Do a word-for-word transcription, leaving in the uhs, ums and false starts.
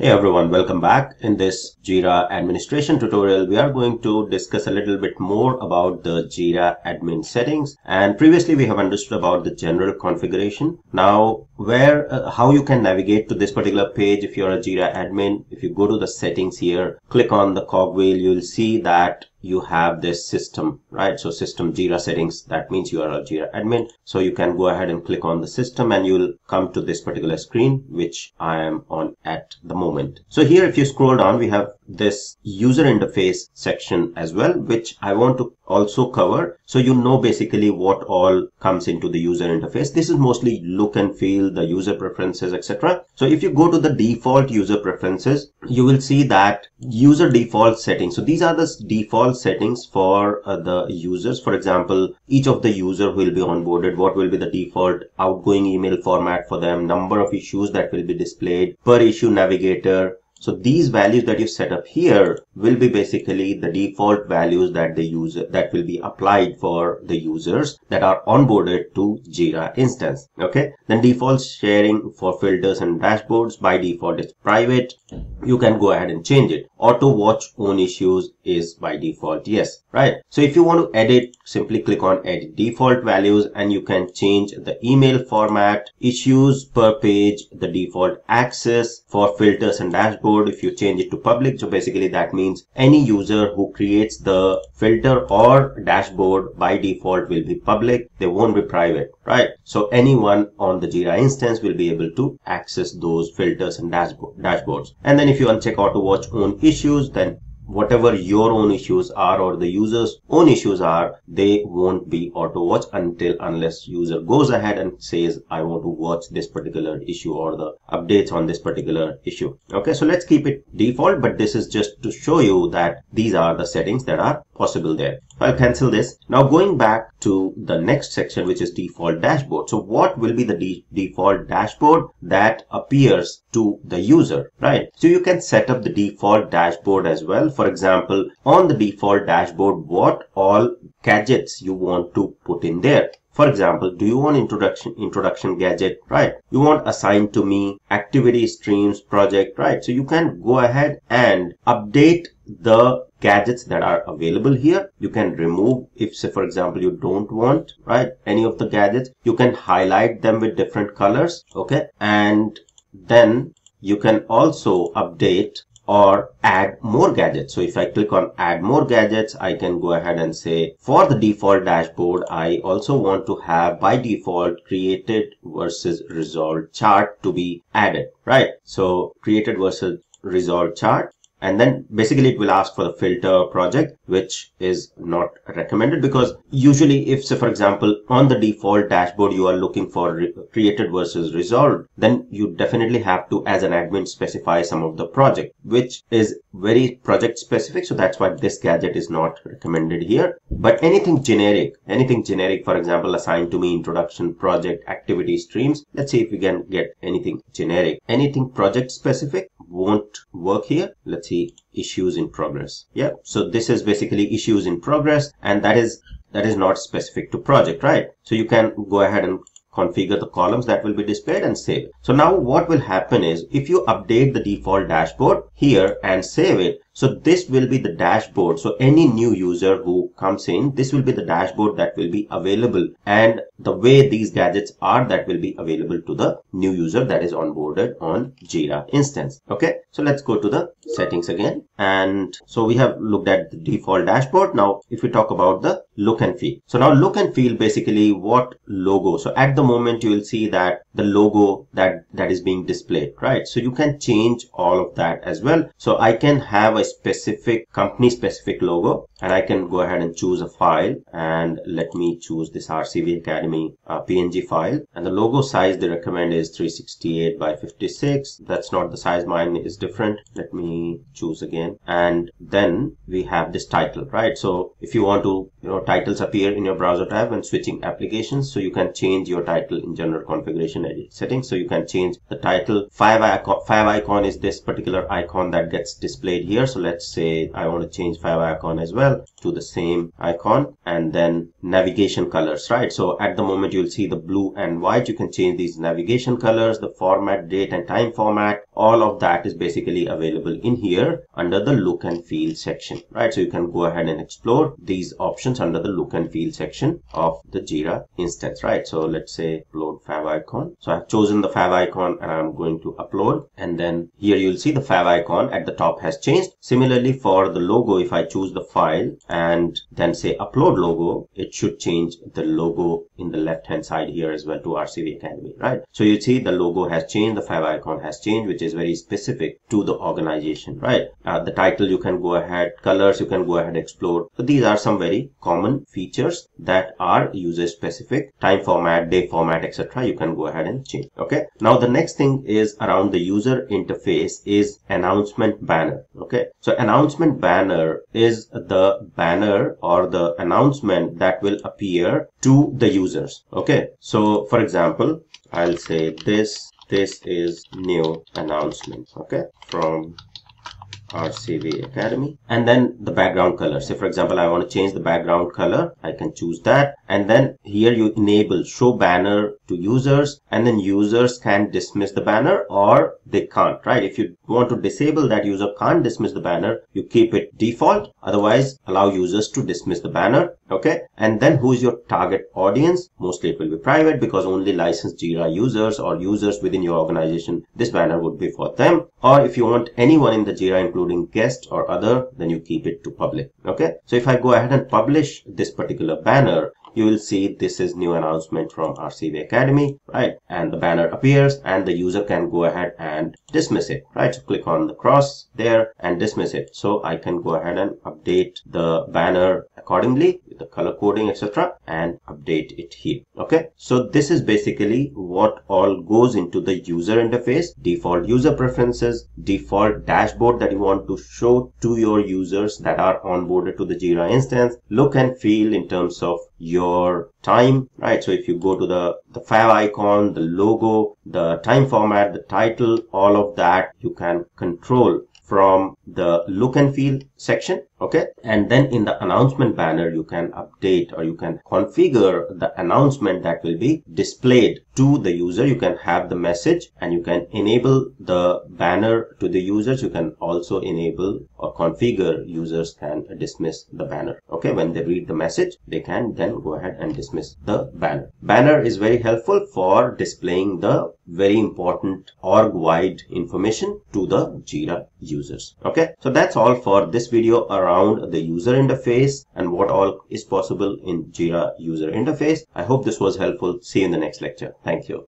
Hey everyone, welcome back. In this Jira administration tutorial, we are going to discuss a little bit more about the Jira admin settings. And previously we have understood about the general configuration. Now, where, uh, how you can navigate to this particular page if you're a Jira admin. If you go to the settings here, click on the cogwheel, you'll see that you have this system, right? So system Jira settings, that means you are a Jira admin. So you can go ahead and click on the system and you'll come to this particular screen, which I am on at the moment. So here, if you scroll down, we have this user interface section as well, which I want to also cover. So you know basically what all comes into the user interface. This is mostly look and feel, the user preferences, et cetera. So if you go to the default user preferences, you will see that user default settings. So these are the default settings for uh, the users. For example, each of the user who will be onboarded, what will be the default outgoing email format for them, number of issues that will be displayed, per issue navigator. So these values that you set up here will be basically the default values that the user that will be applied for the users that are onboarded to Jira instance. Okay. Then default sharing for filters and dashboards, by default it's private. You can go ahead and change it. Auto watch own issues is by default yes, right? So if you want to edit, simply click on edit default values and you can change the email format, issues per page, the default access for filters and dashboards. If you change it to public, so basically that means any user who creates the filter or dashboard by default will be public, they won't be private, right? So anyone on the Jira instance will be able to access those filters and dashboard dashboards. And then if you uncheck auto watch own issues, then whatever your own issues are or the user's own issues are, they won't be auto watch until unless user goes ahead and says, I want to watch this particular issue or the updates on this particular issue. Okay, so let's keep it default, but this is just to show you that these are the settings that are possible there. I'll cancel this. Now going back to the next section, which is default dashboard. So what will be the de default dashboard that appears to the user, right? So you can set up the default dashboard as well. For example, on the default dashboard, what all gadgets you want to put in there. For example, do you want introduction, introduction gadget, right? You want assigned to me, activity streams, project, right? So you can go ahead and update the gadgets that are available here. You can remove if, say, for example, you don't want, right, any of the gadgets. You can highlight them with different colors, okay? And then you can also update or add more gadgets. So if I click on add more gadgets, I can go ahead and say for the default dashboard, I also want to have by default created versus resolved chart to be added, right? So created versus resolved chart. And then basically it will ask for the filter project, which is not recommended because usually if, say, for example, on the default dashboard, you are looking for created versus resolved, then you definitely have to, as an admin, specify some of the project, which is very project specific. So that's why this gadget is not recommended here, but anything generic, anything generic, for example, assigned to me, introduction, project, activity, streams. Let's see if we can get anything generic, anything project specific won't work here. Let's see, issues in progress. Yeah, so this is basically issues in progress, and that is that is not specific to project, right? So you can go ahead and configure the columns that will be displayed and save it. So now what will happen is if you update the default dashboard here and save it, so this will be the dashboard. So any new user who comes in, this will be the dashboard that will be available and the way these gadgets are that will be available to the new user that is onboarded on Jira instance. Okay, so let's go to the settings again. And so we have looked at the default dashboard. Now if we talk about the look and feel. So now look and feel, basically what logo. So at the moment you will see that the logo that that is being displayed, right? So you can change all of that as well. So I can have a specific company specific logo and I can go ahead and choose a file, and let me choose this R C V Academy uh, P N G file, and the logo size they recommend is three sixty-eight by fifty-six. That's not the size, mine is different. Let me choose again, and then we have this title, right? So if you want to, you know, titles appear in your browser tab when switching applications, so you can change your title in general configuration edit settings. So you can change the title. Five icon, five icon is this particular icon that gets displayed here. So let's say I want to change five icon as well to the same icon, and then navigation colors, right? So at the moment you'll see the blue and white. You can change these navigation colors, the format, date and time format, all of that is basically available in here under the look and feel section, right? So you can go ahead and explore these options under the look and feel section of the Jira instance, right? So let's say upload fav icon. So I've chosen the fav icon and I'm going to upload, and then here you'll see the fav icon at the top has changed. Similarly for the logo, if I choose the file and then say upload logo, it should change the logo in the left hand side here as well to R C V Academy, right? So you see the logo has changed, the fav icon has changed, which is very specific to the organization, right? Uh, the title you can go ahead, colors you can go ahead and explore. So these are some very common features that are user specific. Time format, day format, etc. you can go ahead and change. Okay, now the next thing is around the user interface is announcement banner. Okay, so announcement banner is the banner or the announcement that will appear to the users. Okay, so for example I'll say this this is new announcement, okay, from R C V Academy, and then the background color. So for example I want to change the background color, I can choose that, and then here you enable show banner to users, and then users can dismiss the banner or they can't, right? If you want to disable that user can't dismiss the banner, you keep it default, otherwise allow users to dismiss the banner. Okay, and then who is your target audience? Mostly it will be private because only licensed Jira users or users within your organization, this banner would be for them. Or if you want anyone in the Jira including guests or other, then you keep it to public. Okay, so if I go ahead and publish this particular banner, you will see this is new announcement from R C V Academy, right? And the banner appears and the user can go ahead and dismiss it, right? So click on the cross there and dismiss it. So I can go ahead and update the banner accordingly with the color coding, etc., and update it here. Okay, so this is basically what all goes into the user interface: default user preferences, default dashboard that you want to show to your users that are onboarded to the Jira instance, look and feel in terms of your time, right? So if you go to the the fav icon, the logo, the time format, the title, all of that you can control from the look and feel section. Okay, and then in the announcement banner you can update or you can configure the announcement that will be displayed to the user. You can have the message and you can enable the banner to the users. You can also enable or configure users can dismiss the banner. Okay, when they read the message they can then go ahead and dismiss the banner. Banner is very helpful for displaying the very important org-wide information to the Jira users. Okay, so that's all for this video around the user interface and what all is possible in Jira user interface. I hope this was helpful. See you in the next lecture. Thank you.